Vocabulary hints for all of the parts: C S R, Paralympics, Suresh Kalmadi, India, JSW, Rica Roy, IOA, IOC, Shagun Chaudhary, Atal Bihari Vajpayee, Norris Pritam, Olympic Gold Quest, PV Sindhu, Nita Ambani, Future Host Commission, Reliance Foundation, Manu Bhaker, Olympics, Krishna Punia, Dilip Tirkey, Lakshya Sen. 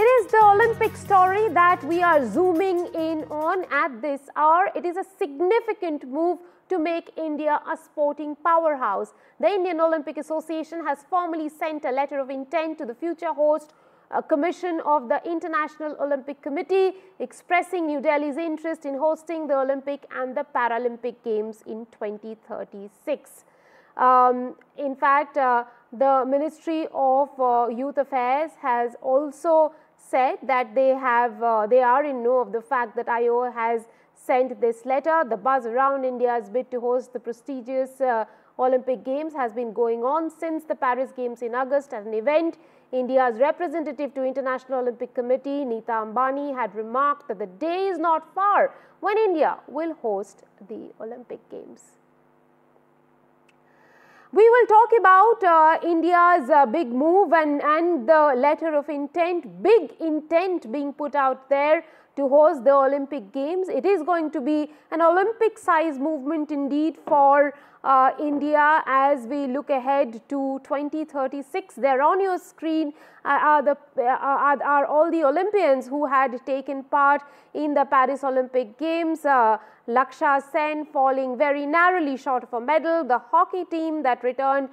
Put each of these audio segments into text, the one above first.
It is the Olympic story that we are zooming in on at this hour. It is a significant move to make India a sporting powerhouse. The Indian Olympic Association has formally sent a letter of intent to the future host commission of the International Olympic Committee, expressing New Delhi's interest in hosting the Olympic and the Paralympic Games in 2036. In fact, the Ministry of Youth Affairs has also said that they are in know of the fact that IOA has sent this letter. The buzz around India's bid to host the prestigious Olympic Games has been going on since the Paris Games in August at an event. India's representative to International Olympic Committee, Nita Ambani, had remarked that the day is not far when India will host the Olympic Games. We will talk about India's big move and the letter of intent, big intent being put out there to host the Olympic Games. It is going to be an Olympic-sized movement indeed for India as we look ahead to 2036. There on your screen are all the Olympians who had taken part in the Paris Olympic Games. Lakshya Sen falling very narrowly short of a medal. The hockey team that returned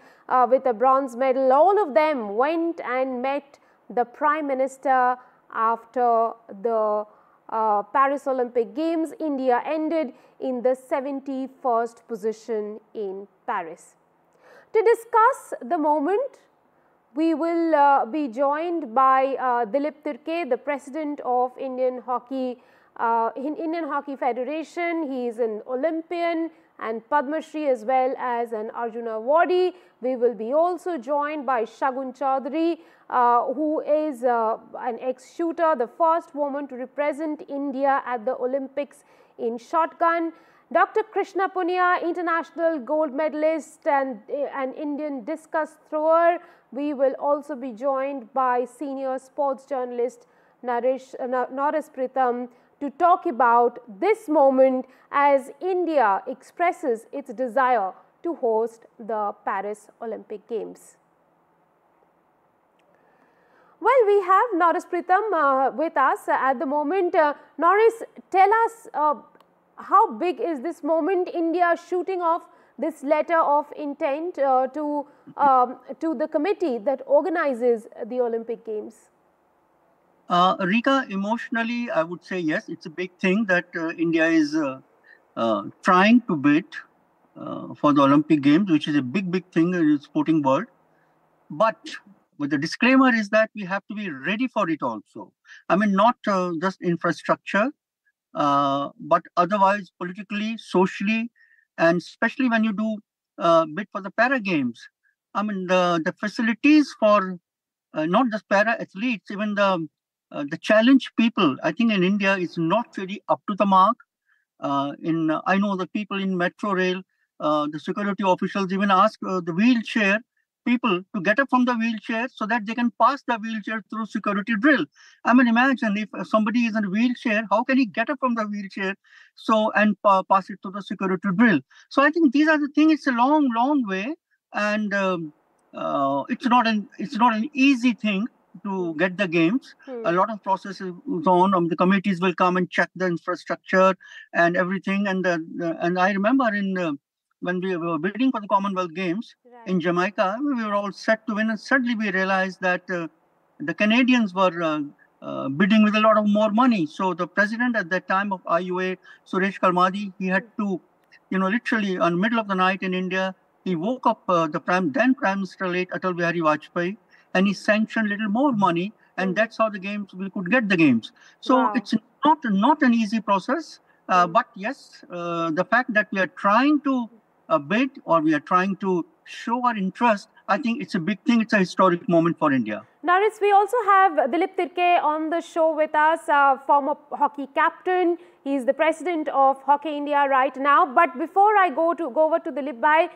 with a bronze medal. All of them went and met the Prime Minister after the Paris Olympic Games. India ended in the 71st position in Paris. To discuss the moment, we will be joined by Dilip Tirkey, the president of Indian Hockey Federation. He is an Olympian and Padma Shri as well as an Arjuna awardee. We will be also joined by Shagun Chaudhary, who is an ex-shooter, the first woman to represent India at the Olympics in shotgun. Dr. Krishna Punia, international gold medalist and an Indian discus thrower. We will also be joined by senior sports journalist Norris Pritam to talk about this moment as India expresses its desire to host the Paris Olympic Games. Well, we have Norris Pritam with us at the moment. Norris, tell us how big is this moment, India shooting off this letter of intent to the committee that organizes the Olympic Games? Rika, emotionally, I would say yes, it's a big thing that India is trying to bid for the Olympic Games, which is a big thing in the sporting world. But the disclaimer is that we have to be ready for it also. I mean, not just infrastructure, but otherwise politically, socially, and especially when you do bid for the Para Games. I mean, the facilities for not just para athletes, even the challenge people, I think in India is not really up to the mark. I know the people in Metro Rail, the security officials even ask the wheelchair people to get up from the wheelchair so that they can pass the wheelchair through security drill. I mean, imagine if somebody is in a wheelchair, how can he get up from the wheelchair and pass it through the security drill? So I think these are the things. It's a long, long way, and it's not an easy thing to get the games. A lot of processes on. The committees will come and check the infrastructure and everything. And and I remember in when we were bidding for the Commonwealth Games in Jamaica, we were all set to win, and suddenly we realized that the Canadians were bidding with a lot of more money. So the president at that time of IOA, Suresh Kalmadi, he had to, literally on the middle of the night in India, he woke up then Prime Minister late Atal Bihari Vajpayee, and he sanctioned little more money, and that's how the games, we could get the games. So it's not an easy process, but yes, the fact that we are trying to bid or we are trying to show our interest, I think it's a big thing. It's a historic moment for India. Norris, we also have Dilip Tirkey on the show with us, former hockey captain. He is the president of Hockey India right now. But before I go over to Dilip Bhai,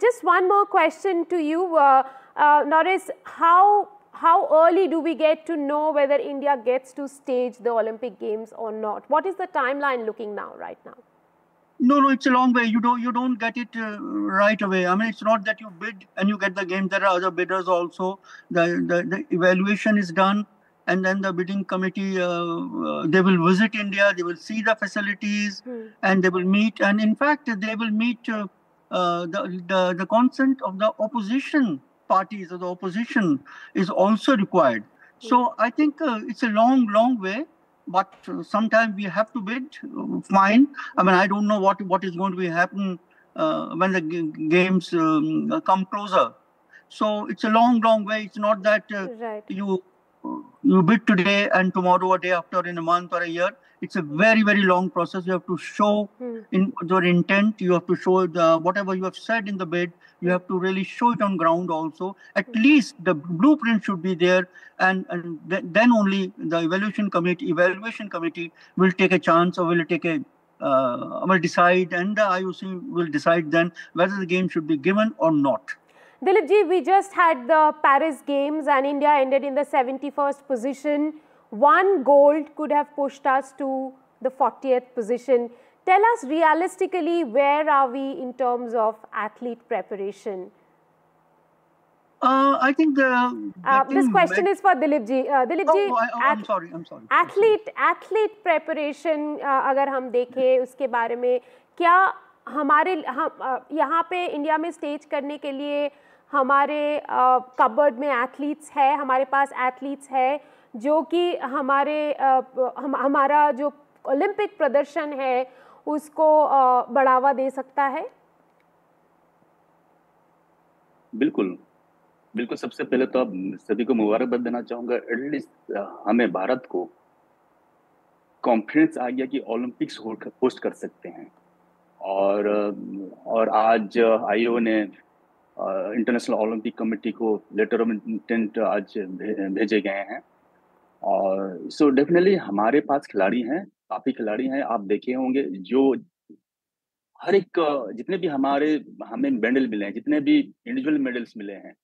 just one more question to you, Norris. How early do we get to know whether India gets to stage the Olympic Games or not? What is the timeline looking now, right now? No, it's a long way. You don't get it right away. I mean, it's not that you bid and you get the game. There are other bidders also. The evaluation is done. and then the bidding committee, they will visit India, they will see the facilities, and they will meet. And in fact, they will meet the consent of the opposition parties, or the opposition is also required. So I think it's a long way, but sometimes we have to bid, fine. I mean, I don't know what is going to be happen when the games come closer. So it's a long way. It's not that you bid today and tomorrow or day after, in a month or a year. It's a very long process. You have to show in your intent. You have to show the whatever you have said in the bid. You have to really show it on ground also. At least the blueprint should be there, and then only the evaluation committee will take a chance, or will take a will decide, and the IOC will decide then whether the game should be given or not. Dilip ji, we just had the Paris Games and India ended in the 71st position. One gold could have pushed us to the 40th position. Tell us realistically, where are we in terms of athlete preparation? I think this question is for Dilip ji. Dilip ji, I'm sorry. Athlete preparation, अगर हम देखें उसके बारे में, क्या हमारे यहाँ पे इंडिया में स्टेज करने के लिए हमारे कबर्ड में एथलीट्स है, हमारे पास एथलीट्स है जो कि हमारा जो ओलंपिक प्रदर्शन है उसको बढ़ावा दे सकता है? बिल्कुल सबसे पहले तो आप सभी को मुबारकबाद देना चाहूँगा। एटलीस्ट हमें भारत को कॉन्फिडेंस आ गया कि ओलंपिक्स होस्ट कर सकते हैं, और आज आईओ ने इंटरनेशनल ओलंपिक कमेटी को लेटर ऑफ इंटेंट आज भेजे गए हैं, और सो डेफिनेटली हमारे पास खिलाड़ी हैं, काफ़ी खिलाड़ी हैं। आप देखे होंगे जो हर एक जितने भी हमें मेडल मिले हैं, जितने भी इंडिविजुअल मेडल्स मिले हैं,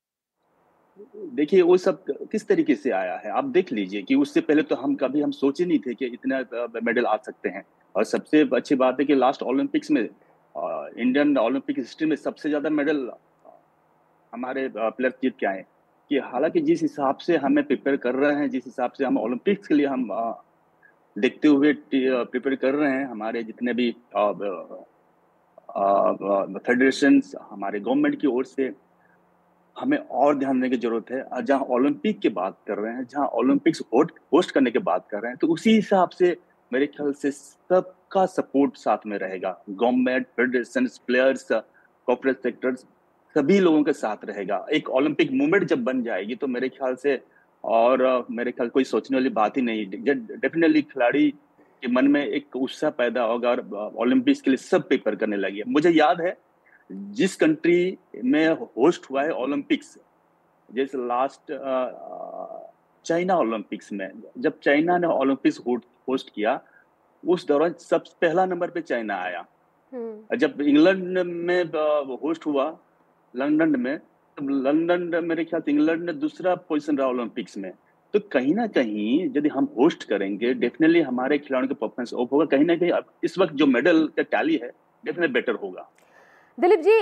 देखिए वो सब किस तरीके से आया है। आप देख लीजिए कि उससे पहले तो हम कभी सोचे नहीं थे कि इतना मेडल आ सकते हैं। और सबसे अच्छी बात है कि लास्ट ओलंपिक्स में, इंडियन ओलंपिक हिस्ट्री में सबसे ज़्यादा मेडल हमारे प्लेयर्स जीत के आए। कि हालांकि जिस हिसाब से हमें प्रिपेयर कर रहे हैं, जिस हिसाब से हम ओलंपिक्स के लिए हम देखते हुए प्रिपेयर कर रहे हैं, हमारे जितने भी फेडरेशंस, हमारे गवर्नमेंट की ओर से हमें और ध्यान देने की जरूरत है। जहाँ ओलंपिक की बात कर रहे हैं, जहाँ ओलंपिक्स होस्ट करने की बात कर रहे हैं, तो उसी हिसाब से मेरे ख्याल से सबका सपोर्ट साथ में रहेगा। Government, federations, players, corporate sectors, सभी लोगों के साथ रहेगा। एक ओलंपिक मूवमेंट जब बन जाएगी तो मेरे ख्याल कोई सोचने वाली बात ही नहीं। डेफिनेटली खिलाड़ी के मन में एक उत्साह पैदा होगा और ओलंपिक्स के लिए सब प्रिपेयर करने लगे। मुझे याद है जिस कंट्री में होस्ट हुआ है ओलंपिक्स, जैसे लास्ट चाइना ओलंपिक्स में जब चाइना ने ओलंपिक्स होस्ट किया, उस दौरान सबसे पहला नंबर पे चाइना आया। जब इंग्लैंड में होस्ट हुआ लंदन में, तब लंदन मेरे ख्याल से इंग्लैंड ने दूसरा पोजीशन रहा ओलंपिक्स में। तो कहीं ना कहीं यदि हम होस्ट करेंगे, डेफिनेटली हमारे खिलाड़ियों का परफॉर्मेंस अप होगा। कहीं ना कहीं अब इस वक्त जो मेडल का टैली है डेफिनेटली बेटर होगा। दिलीप जी,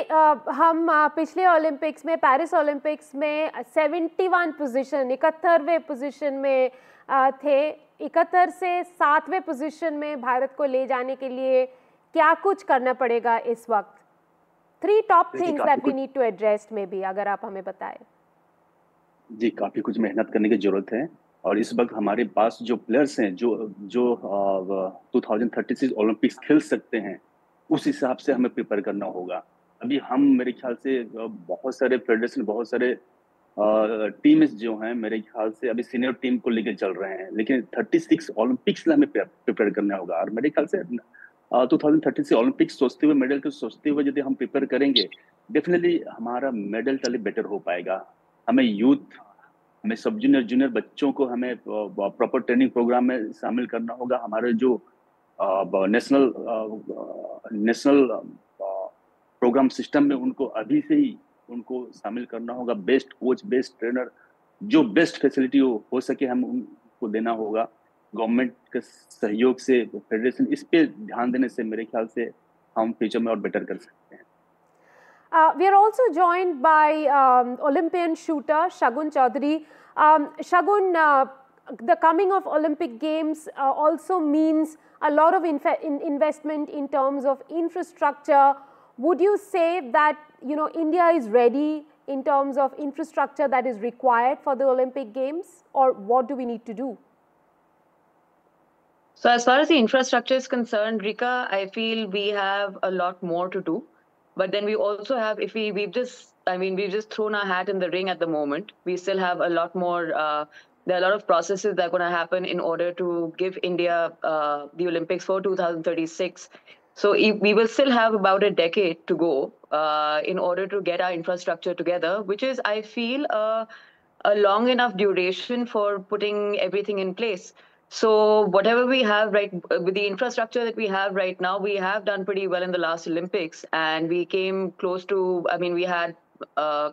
हम पिछले ओलंपिक्स में, पेरिस ओलंपिक्स में 71 पोजीशन, 71वें पोजीशन में थे। 71 से 7वें पोजीशन में भारत को ले जाने के लिए क्या कुछ करना पड़ेगा इस वक्त? 3 top things that we need to address maybe, अगर आप हमें बताएं। जी, काफ़ी कुछ मेहनत करने की ज़रूरत है, और इस वक्त हमारे पास जो प्लेयर्स हैं जो 2036 ओलंपिक्स खेल सकते हैं, उस हिसाब से हमें प्रिपेयर करना होगा। अभी हम मेरे ख्याल से बहुत सारे फेडरेशन, बहुत सारे टीम्स जो हैं मेरे ख्याल से अभी सीनियर टीम को लेकर चल रहे हैं, लेकिन 36 ओलंपिक्स में हमें प्रिपेयर करना होगा। और मेरे ख्याल से 2036 ओलंपिक्स सोचते हुए, मेडल को सोचते हुए यदि हम प्रिपेयर करेंगे, डेफिनेटली हमारा मेडल टैली बेटर हो पाएगा। हमें यूथ, हमें सब जूनियर बच्चों को हमें प्रॉपर ट्रेनिंग प्रोग्राम में शामिल करना होगा। हमारे जो नेशनल प्रोग्राम सिस्टम में उनको अभी से ही उनको शामिल करना होगा। बेस्ट कोच, बेस्ट ट्रेनर, जो बेस्ट फैसिलिटी हो सके हम उनको देना होगा। गवर्नमेंट के सहयोग से फेडरेशन, इस पे ध्यान देने से मेरे ख्याल से हम फ्यूचर में और बेटर कर सकते हैं। We are also joined by Olympian shooter Shagun Chaudhary. Shagun, The coming of Olympic Games also means a lot of investment in terms of infrastructure. Would you say that, you know, India is ready in terms of infrastructure that is required for the Olympic Games, or what do we need to do? So as far as the infrastructure is concerned, Rika, I feel we have a lot more to do. But then we also have, if we've just thrown our hat in the ring at the moment. We still have a lot more. There are a lot of processes that are going to happen in order to give India the Olympics for 2036. So we will still have about a decade to go in order to get our infrastructure together, which is, I feel, a long enough duration for putting everything in place. So whatever we have, right, with the infrastructure that we have right now, we have done pretty well in the last Olympics, and we came close to, I mean, we had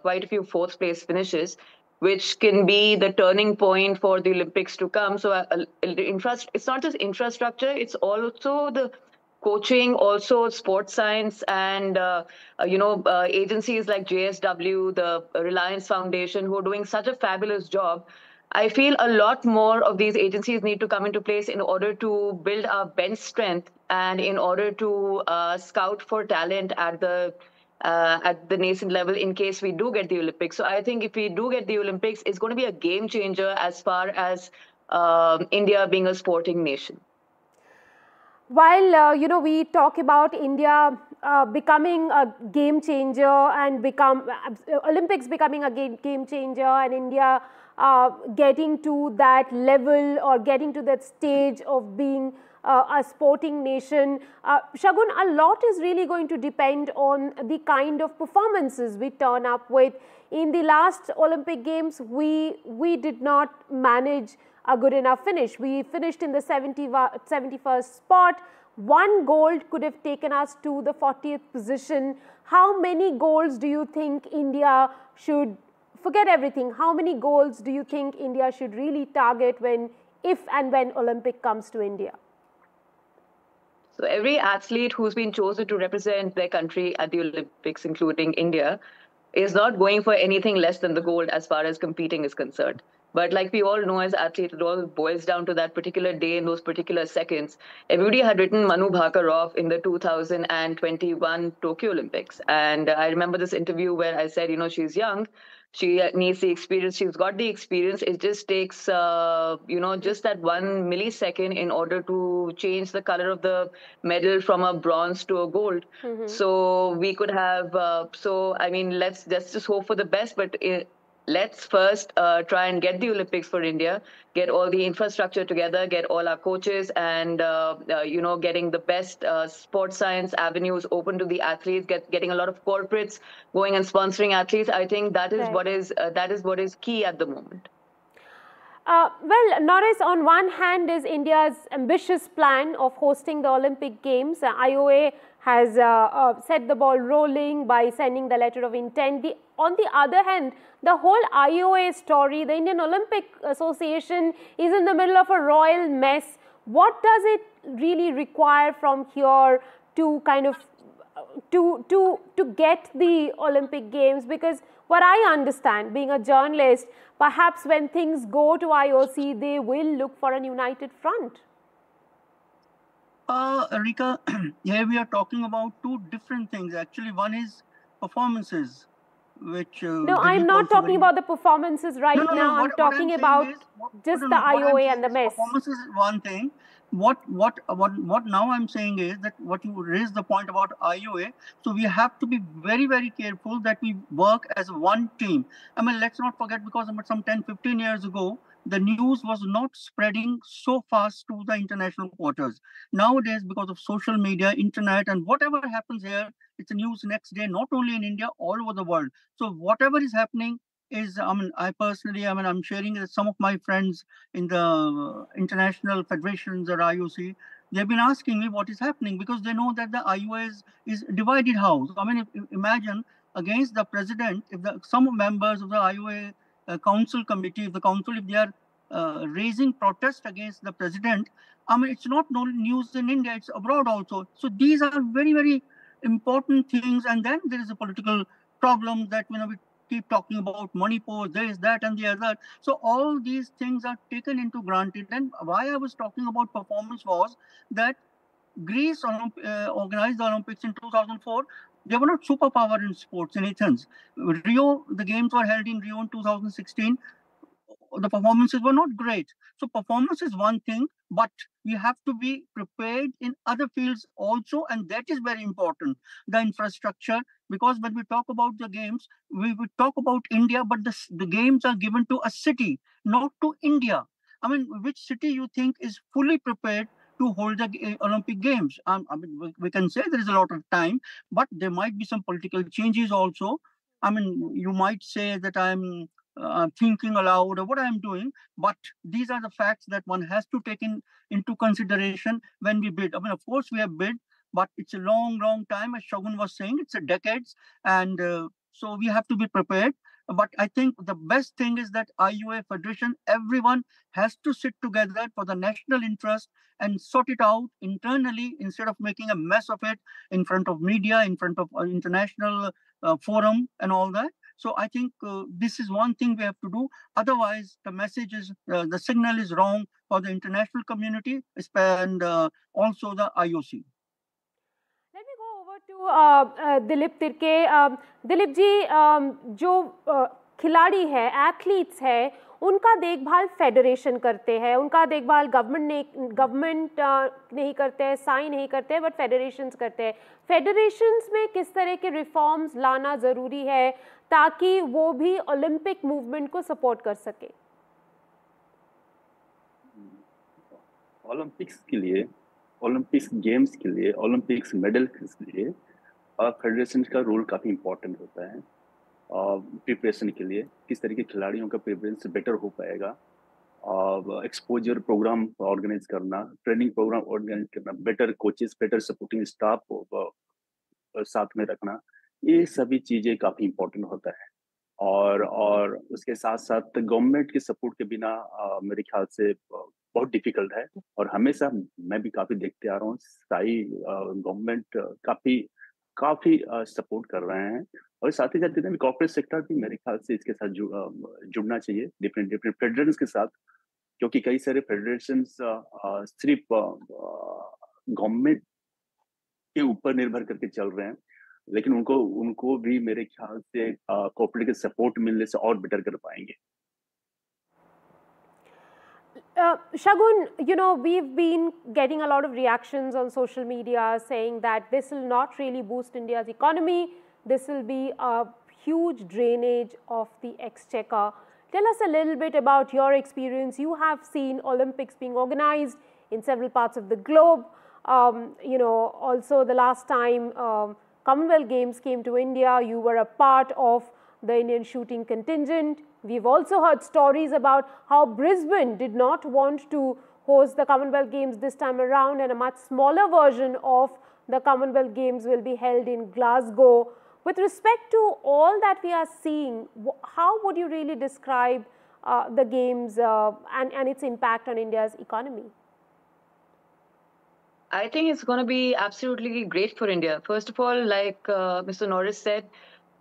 quite a few fourth place finishes, which can be the turning point for the Olympics to come. So it's not just infrastructure, it's also the coaching, also sports science, and agencies like JSW, the Reliance Foundation, who are doing such a fabulous job. I feel a lot more of these agencies need to come into place in order to build our bench strength and in order to scout for talent at the nascent level in case we do get the Olympics. So I think if we do get the Olympics, it's going to be a game changer as far as India being a sporting nation. While, we talk about India becoming a game changer and Olympics becoming a game changer and India getting to that level or getting to that stage of being a sporting nation, Shagun, a lot is really going to depend on the kind of performances we turn up with. In the last Olympic Games, we did not manage a good enough finish. We finished in the 71st spot. One gold could have taken us to the 40th position. How many goals do you think India should, forget everything, how many goals do you think India should really target if and when Olympic comes to India? So every athlete who's been chosen to represent their country at the Olympics, including India, is not going for anything less than the gold as far as competing is concerned. But like we all know as athletes, it all boils down to that particular day and those particular seconds. Everybody had written Manu Bhaker off in the 2021 Tokyo Olympics. And I remember this interview where I said, you know, she's young. She needs the experience. She's got the experience. It just takes, just that 1 millisecond in order to change the color of the medal from a bronze to a gold. Mm-hmm. So we could have, let's just hope for the best. But let's first try and get the Olympics for India, get all the infrastructure together, get all our coaches and, getting the best sports science avenues open to the athletes, getting a lot of corporates going and sponsoring athletes. I think that is what is key at the moment. Well, Norris, on one hand is India's ambitious plan of hosting the Olympic Games. IOA has set the ball rolling by sending the letter of intent. On the other hand, the whole IOA story, the Indian Olympic Association, is in the middle of a royal mess. What does it really require from here to kind of to get the Olympic Games? Because what I understand, being a journalist, perhaps when things go to IOC, they will look for a united front. Rika, here we are talking about two different things. Actually, one is performances, which... no, I'm not talking about the performances right now. I'm talking about just the IOA and the mess. Performance is one thing. What now I'm saying is that what you raised the point about IOA. So we have to be very, very careful that we work as one team. I mean, let's not forget, because about some 10, 15 years ago, the news was not spreading so fast to the international quarters. Nowadays, because of social media, internet, and whatever happens here, it's news next day, not only in India, all over the world. So whatever is happening is, I'm sharing that some of my friends in the international federations or IOC, they've been asking me what is happening, because they know that the IOA is divided house. I mean, imagine against the president, if some members of the IOA council committee, if they are raising protest against the president, I mean, it's not news in India, it's abroad also. So these are very, very important things. And then there is a political problem that, keep talking about Manipur, this, that, and the other. So all these things are taken into granted. And why I was talking about performance was that Greece organized the Olympics in 2004. They were not superpower in sports in Athens. Rio, the games were held in Rio in 2016. The performances were not great. So performance is one thing, but we have to be prepared in other fields also. And that is very important, the infrastructure, because when we talk about the games, we would talk about India, but the games are given to a city, not to India. I mean, which city you think is fully prepared to hold the Olympic Games? I mean, we can say there is a lot of time, but there might be some political changes also. I mean, you might say that I'm thinking aloud or what I'm doing, but these are the facts that one has to take into consideration when we bid. I mean, of course, we have bid, but it's a long, long time. As Shagun was saying, it's a decades. And so we have to be prepared. But I think the best thing is that IOA Federation, everyone has to sit together for the national interest and sort it out internally instead of making a mess of it in front of media, in front of an international forum and all that. So I think this is one thing we have to do. Otherwise, the message is, the signal is wrong for the international community and also the IOC. Dilip Tirkey, Dilip ji, जो खिलाड़ी है, athletes है, उनका देखभाल federation करते हैं, उनका देखभाल गवर्नमेंट नहीं करते हैं, साइन नहीं करते हैं, बट फेडरेशंस करते हैं। फेडरेशंस में किस तरह के रिफॉर्म्स लाना ज़रूरी है ताकि वो भी ओलंपिक मूवमेंट को सपोर्ट कर सके? ओलंपिक्स के लिए, ओलंपिक्स गेम्स के लिए, ओलंपिक्स मेडल के लिए फेडरेशन का रोल काफ़ी इम्पोर्टेंट होता है प्रिपरेशन के लिए, किस तरीके खिलाड़ियों का प्रिपरेशन बेटर हो पाएगा, एक्सपोजर प्रोग्राम ऑर्गेनाइज करना, ट्रेनिंग प्रोग्राम ऑर्गेनाइज करना, better coaches, better supporting staff साथ में रखना, ये सभी चीज़ें काफ़ी इम्पोर्टेंट होता है। और उसके साथ साथ गवर्नमेंट के सपोर्ट के बिना मेरे ख्याल से बहुत डिफिकल्ट है। और हमेशा मैं भी काफ़ी देखते आ रहा हूँ, साई गवर्नमेंट काफ़ी सपोर्ट कर रहे हैं। और साथ ही साथ जितने भी कॉर्पोरेट सेक्टर भी मेरे ख्याल से इसके साथ जुड़ना चाहिए, डिफरेंट फेडरेशंस के साथ, क्योंकि कई सारे फेडरेशंस सिर्फ गवर्नमेंट के ऊपर निर्भर करके चल रहे हैं, लेकिन उनको भी मेरे ख्याल से कॉर्पोरेट के सपोर्ट मिलने से और बेटर कर पाएंगे। Shagun, you know, we've been getting a lot of reactions on social media saying that this will not really boost India's economy. This will be a huge drainage of the exchequer. Tell us a little bit about your experience. You have seen Olympics being organized in several parts of the globe. You know, also the last time Commonwealth Games came to India, you were a part of the Indian shooting contingent. We've also heard stories about how Brisbane did not want to host the Commonwealth Games this time around, and a much smaller version of the Commonwealth Games will be held in Glasgow. With respect to all that we are seeing, how would you really describe the Games and its impact on India's economy? I think it's going to be absolutely great for India. First of all, like Mr. Norris said,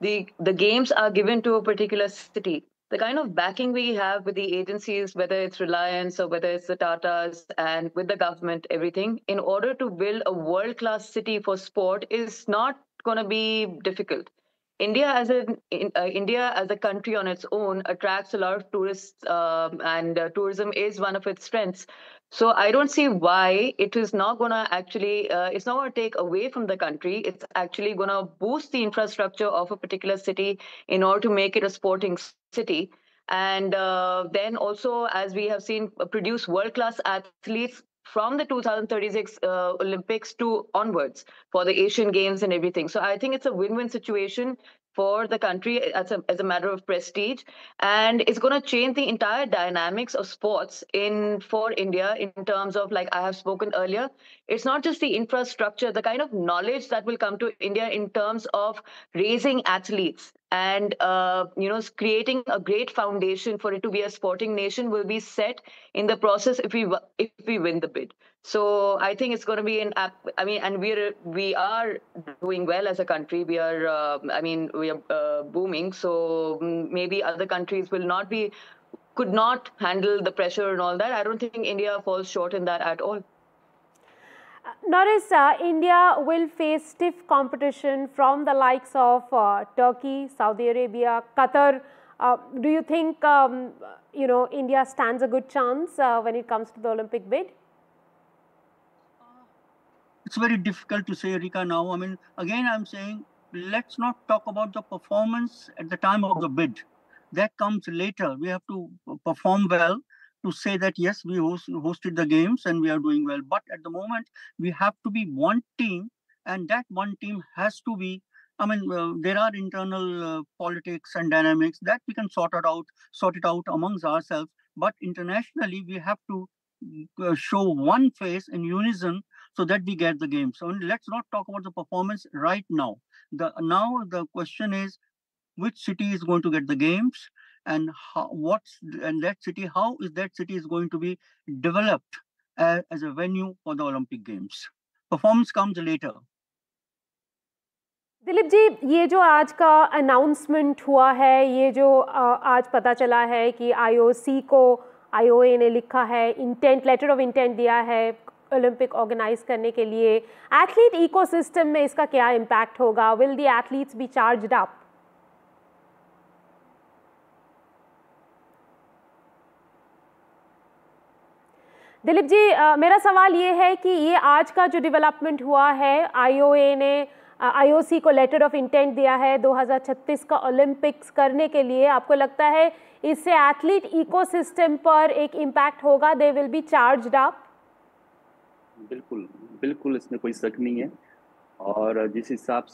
the Games are given to a particular city. The kind of backing we have with the agencies, whether it's Reliance or whether it's the Tatas and with the government, everything, in order to build a world-class city for sport is not going to be difficult. India as a country on its own attracts a lot of tourists, and tourism is one of its strengths. So I don't see why it is not going to actually, it's not going to take away from the country. It's actually going to boost the infrastructure of a particular city in order to make it a sporting city. And then also, as we have seen, produce world-class athletes from the 2036 Olympics to onwards for the Asian Games and everything. So I think it's a win-win situation for the country as a matter of prestige, and it's going to change the entire dynamics of sports for India in terms of, like I have spoken earlier, it's not just the infrastructure, the kind of knowledge that will come to India in terms of raising athletes and creating a great foundation for it to be a sporting nation will be set in the process if we win the bid. So I think it's going to be we are doing well as a country. We are booming. So maybe other countries could not handle the pressure and all that. I don't think India falls short in that at all. Norris, India will face stiff competition from the likes of Turkey, Saudi Arabia, Qatar. Do you think India stands a good chance when it comes to the Olympic bid? It's very difficult to say, Rika, now. I mean, again, I'm saying, let's not talk about the performance at the time of the bid. That comes later. We have to perform well to say that, yes, we hosted the games and we are doing well. But at the moment, we have to be one team, and that one team has to be, there are internal politics and dynamics that we can sort it out amongst ourselves. But internationally, we have to show one face in unison so that we get the game. So let's not talk about the performance right now. Now the question is, which city is going to get the games, and how is that city is going to be developed as a venue for the Olympic Games. Performance comes later. Dilip ji, ये जो आज का announcement हुआ है, ये जो आज पता चला है कि IOC को IOA ने लिखा है, लेटर ऑफ इंटेंट दिया है ओलंपिक ऑर्गेनाइज करने के लिए, एथलीट इकोसिस्टम में इसका क्या इम्पैक्ट होगा? Will the athletes be charged up? Dilip ji, मेरा सवाल ये है कि ये आज का जो डेवलपमेंट हुआ है, IOA ने IOC को लेटर ऑफ इंटेंट दिया है 2036 का ओलंपिक्स करने के लिए, आपको लगता है इससे एथलीट इकोसिस्टम पर एक इम्पैक्ट होगा? They will be charged up? बिल्कुल बिल्कुल, इसमें कोई शक नहीं है। और जिस हिसाब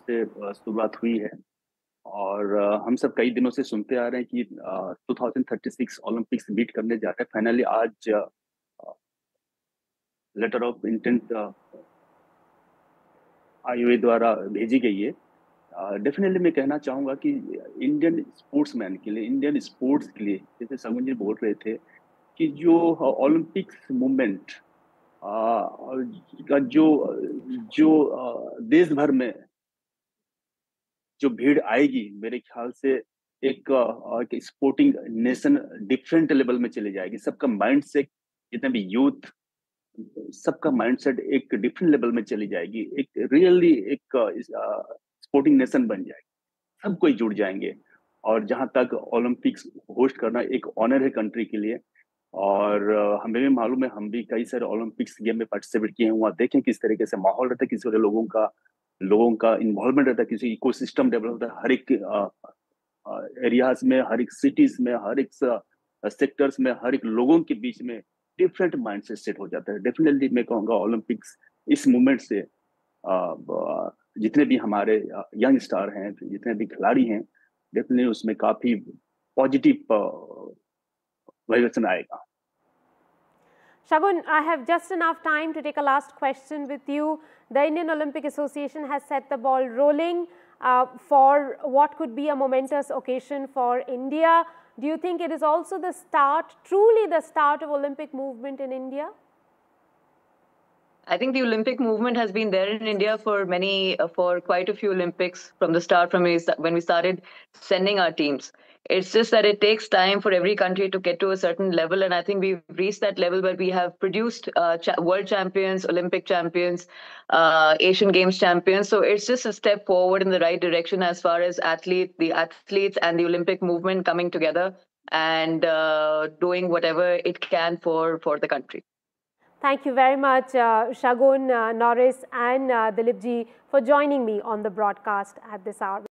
से शुरुआत हुई है, और हम सब कई दिनों से सुनते आ रहे हैं कि 2036 ओलंपिक्स बीट करने जा रहे हैं, फाइनली आज लेटर ऑफ इंटेंट आईओए द्वारा भेजी गई है। डेफिनेटली मैं कहना चाहूँगा कि इंडियन स्पोर्ट्समैन के लिए, इंडियन स्पोर्ट्स के लिए, जैसे शगुन जी बोल रहे थे कि जो ओलंपिक्स मूवमेंट का जो देश भर में जो भीड़ आएगी, मेरे ख्याल से एक स्पोर्टिंग नेशन डिफरेंट लेवल में चले जाएगी। सबका माइंडसेट, जितने भी यूथ, सबका माइंडसेट एक डिफरेंट लेवल में चली जाएगी। एक रियली एक स्पोर्टिंग नेशन बन जाएगी, सब कोई जुड़ जाएंगे। और जहां तक ओलंपिक्स होस्ट करना एक ऑनर है कंट्री के लिए, और हमें भी मालूम है, हम भी कई सारे ओलंपिक्स गेम में पार्टिसिपेट किए हैं, वहाँ देखें किस तरीके से माहौल रहता है, किस तरह लोगों का इन्वॉल्वमेंट रहता है, किसी इकोसिस्टम डेवलप होता है। हर एक एरियाज में, हर एक सिटीज में, हर एक सेक्टर्स में, हर एक लोगों के बीच में डिफरेंट माइंडसेट सेट हो जाता है। डेफिनेटली मैं कहूँगा ओलंपिक्स इस मूवमेंट से जितने भी हमारे यंग स्टार हैं, जितने भी खिलाड़ी हैं, डेफिनेटली उसमें काफ़ी पॉजिटिव वाइब्रेशन आएगा। Shagun, I have just enough time to take a last question with you. The Indian Olympic Association has set the ball rolling for what could be a momentous occasion for India. Do you think it is also the start, truly the start of Olympic movement in India? I think the Olympic movement has been there in India for quite a few Olympics from the start, from when we started sending our teams. It's just that it takes time for every country to get to a certain level, and I think we've reached that level where we have produced world champions, Olympic champions, Asian Games champions. So it's just a step forward in the right direction as far as the athletes and the Olympic movement coming together and doing whatever it can for the country. Thank you very much, Shagun, Norris and Dilip ji, for joining me on the broadcast at this hour.